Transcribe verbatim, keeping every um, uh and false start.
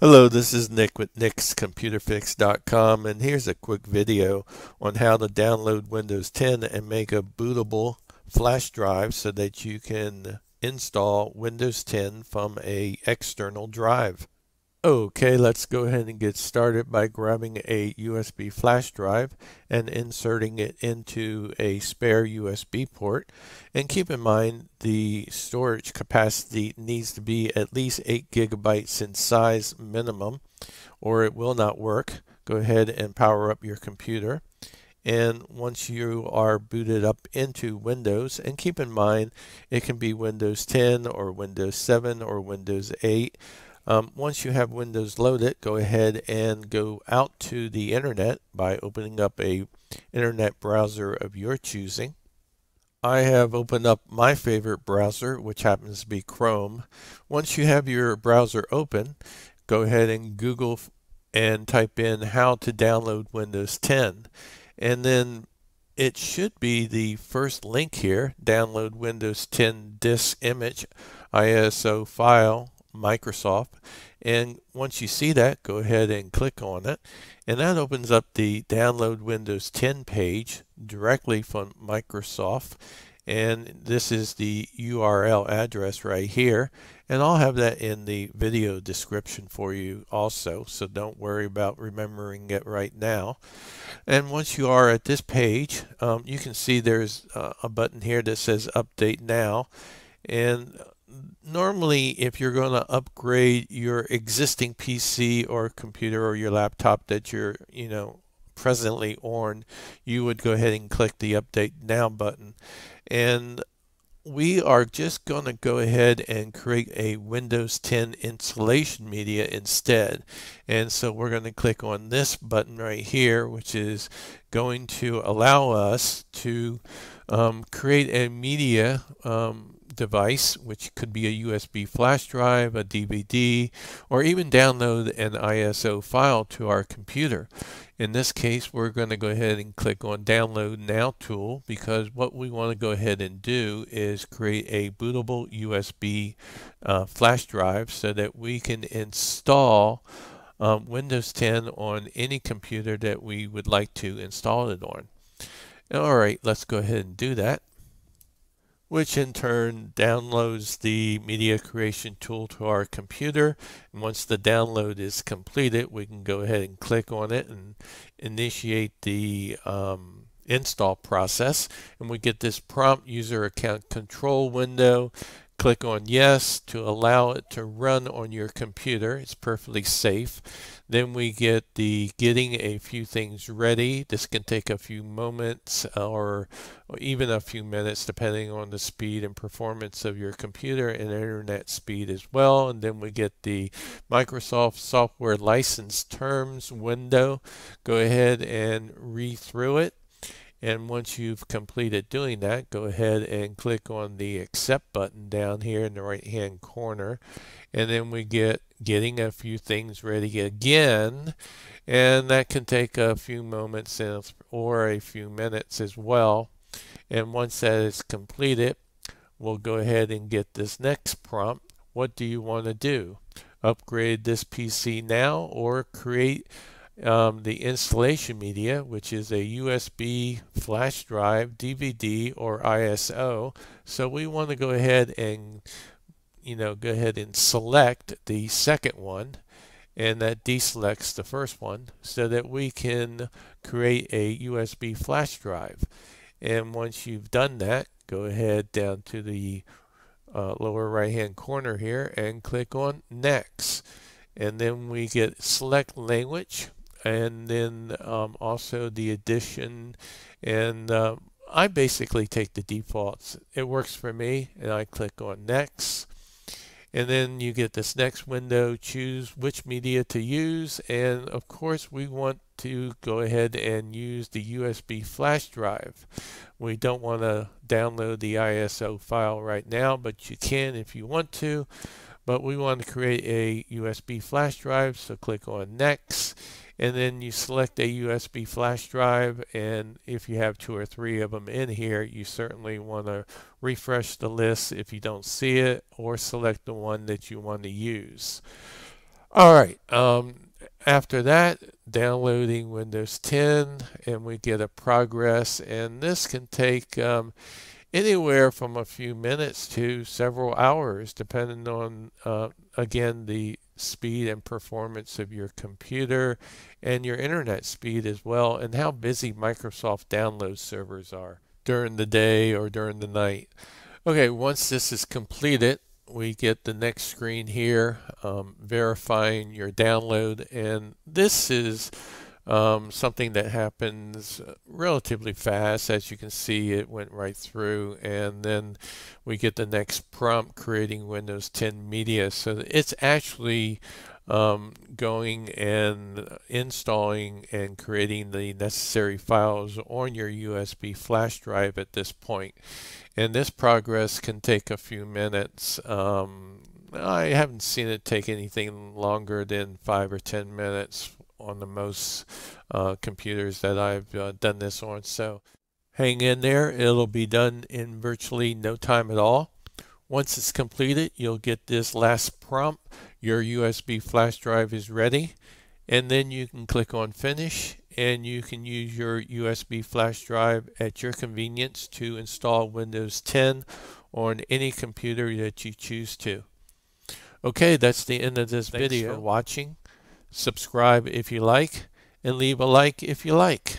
Hello, this is Nick with nick's computer fix dot com, and here's a quick video on how to download Windows ten and make a bootable flash drive so that you can install Windows ten from a external drive. Okay, let's go ahead and get started by grabbing a U S B flash drive and inserting it into a spare U S B port. And keep in mind the storage capacity needs to be at least eight gigabytes in size minimum, or it will not work. Go ahead and power up your computer. And once you are booted up into Windows, and keep in mind it can be Windows ten or Windows seven or Windows eight. Um, once you have Windows loaded, go ahead and go out to the internet by opening up a internet browser of your choosing. I have opened up my favorite browser, which happens to be Chrome. Once you have your browser open, go ahead and Google and type in how to download Windows ten. And then it should be the first link here, download Windows ten disk image, I S O file, Microsoft. And once you see that, go ahead and click on it, and that opens up the download Windows ten page directly from Microsoft, and this is the U R L address right here, and I'll have that in the video description for you also, so don't worry about remembering it right now. And once you are at this page, um, you can see there's uh, a button here that says update now, and normally, if you're going to upgrade your existing P C or computer or your laptop that you're, you know, presently on, you would go ahead and click the Update Now button. And we are just going to go ahead and create a Windows ten installation media instead. And so we're going to click on this button right here, which is going to allow us to um, create a media um, device, which could be a U S B flash drive, a D V D, or even download an I S O file to our computer. In this case, we're going to go ahead and click on Download Now tool, because what we want to go ahead and do is create a bootable U S B uh, flash drive so that we can install um, Windows ten on any computer that we would like to install it on. All right, let's go ahead and do that, which in turn downloads the Media Creation Tool to our computer. And once the download is completed, we can go ahead and click on it and initiate the um, install process. And we get this prompt, user account control window. Click on yes to allow it to run on your computer. It's perfectly safe. Then we get the getting a few things ready. This can take a few moments or, or even a few minutes, depending on the speed and performance of your computer and internet speed as well. And then we get the Microsoft software license terms window. Go ahead and read through it. And once you've completed doing that, go ahead and click on the accept button down here in the right hand corner, and then we get getting a few things ready again, and that can take a few moments or a few minutes as well. And once that is completed, we'll go ahead and get this next prompt. What do you want to do? Upgrade this P C now or create Um, the installation media, which is a U S B flash drive, D V D, or I S O. So we want to go ahead and, you know, go ahead and select the second one, and that deselects the first one, so that we can create a U S B flash drive. And once you've done that, go ahead down to the uh, lower right hand corner here and click on next, and then we get select language, and then um, also the addition, and uh, I basically take the defaults. It works for me, and I click on next, and then you get this next window. Choose which media to use, and of course we want to go ahead and use the U S B flash drive. We don't want to download the I S O file right now, but you can if you want to, but we want to create a U S B flash drive, so click on next. And then you select a U S B flash drive, and if you have two or three of them in here, you certainly want to refresh the list if you don't see it, or select the one that you want to use. All right, um, after that, downloading Windows ten, and we get a progress, and this can take um, anywhere from a few minutes to several hours, depending on, uh, again, the speed and performance of your computer and your internet speed as well, and how busy Microsoft download servers are during the day or during the night. Okay, once this is completed, we get the next screen here, um, verifying your download, and this is um, something that happens relatively fast. As you can see, it went right through, and then we get the next prompt, creating Windows ten media. So it's actually um, going and installing and creating the necessary files on your U S B flash drive at this point. And this progress can take a few minutes. Um, I haven't seen it take anything longer than five or ten minutes on the most uh, computers that I've uh, done this on. So hang in there. It'll be done in virtually no time at all. Once it's completed, you'll get this last prompt. Your U S B flash drive is ready. And then you can click on Finish, and you can use your U S B flash drive at your convenience to install Windows ten on any computer that you choose to. Okay, that's the end of this video. Thanks for watching. Subscribe if you like, and leave a like if you like.